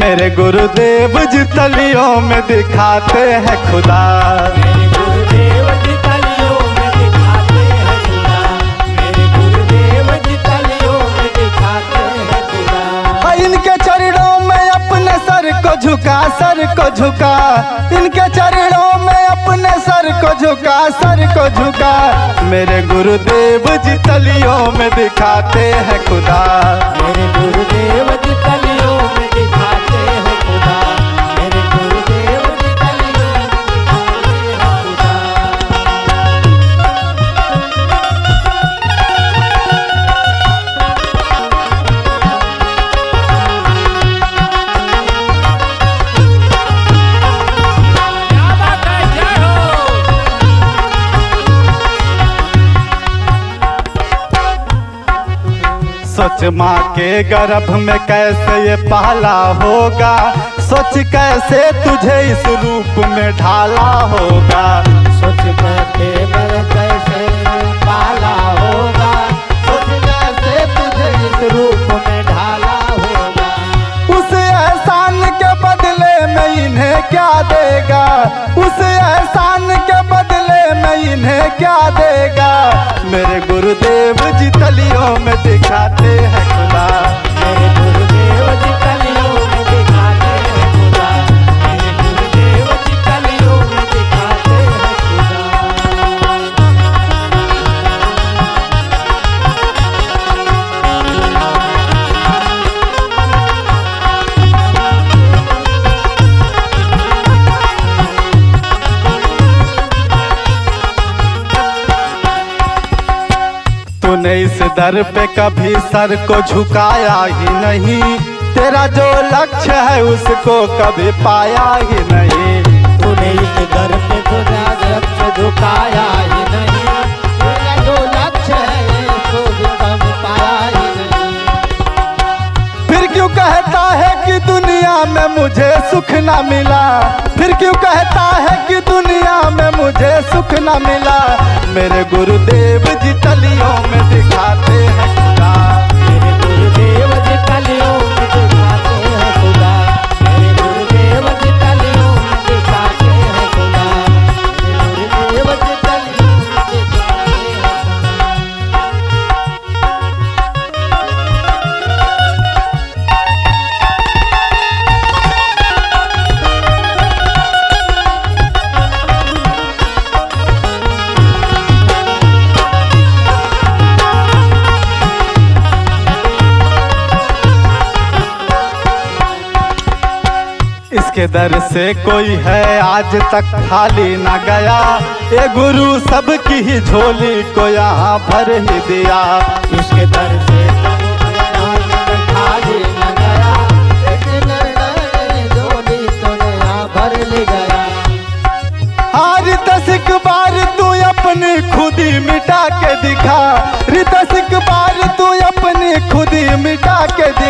मेरे गुरुदेव जी तलियों में दिखाते हैं खुदा, मेरे गुरुदेव जी तलियों में दिखाते हैं खुदा, मेरे गुरुदेव जी तलियों में दिखाते हैं खुदा। इनके चरणों में अपने सर को झुका, सर को झुका, इनके चरणों में अपने सर को झुका, सर को झुका, मेरे गुरुदेव जी तलियों में दिखाते हैं खुदा, मेरे गुरुदेव जी तलियों में दिखाते हैं खुदा, मेरे गुरुदेव जी तलियों में दिखाते हैं खुदा। क्या बात है, जय हो। सच माँ के गर्भ में कैसे ये पाला होगा, सोच कैसे तुझे इस रूप में ढाला होगा, सोच के कैसे पाला होगा, सोच कैसे तुझे इस रूप में ढाला होगा। उस एहसान के बदले में इन्हें क्या देगा, उस एहसान के बदले में इन्हें क्या देगा, मेरे गुरुदेव जी तलियों में दिखाते हैं खुदा, मेरे गुरुदेव जी तलियों में दिखाते हैं खुदा, मेरे गुरुदेव जी तलियों में दिखाते हैं खुदा। तूने इस दर पे कभी सर को झुकाया ही नहीं, तेरा जो लक्ष्य है उसको कभी पाया ही नहीं, तूने इस दर पे तेरा लक्ष्य झुकाया ही नहीं, तेरा जो लक्ष्य है उसको कभी पाया ही नहीं। फिर क्यों कहता है कि दुनिया में मुझे सुख ना मिला, फिर क्यों कहता है कि दुनिया में मुझे सुख ना मिला, मेरे गुरुदेव जी तलियों में दिखाते हैं खुदा, मेरे गुरुदेव जी तलियों में दिखाते हैं खुदा, मेरे गुरुदेव जी तलियों में दिखाते हैं खुदा, मेरे गुरुदेव जी तलियों में दिखाते हैं इसके दर से कोई है आज तक खाली ना गया, ये गुरु सबकी ही झोली को यहाँ भर ही दिया, इसके दर से खाली ना गया, झोली को यहाँ भर ले गया। हाँ रितेश कुमार तू अपनी खुदी मिटा के दिखा, रितेश कुमार तू अपनी खुदी मिटा के दिखा,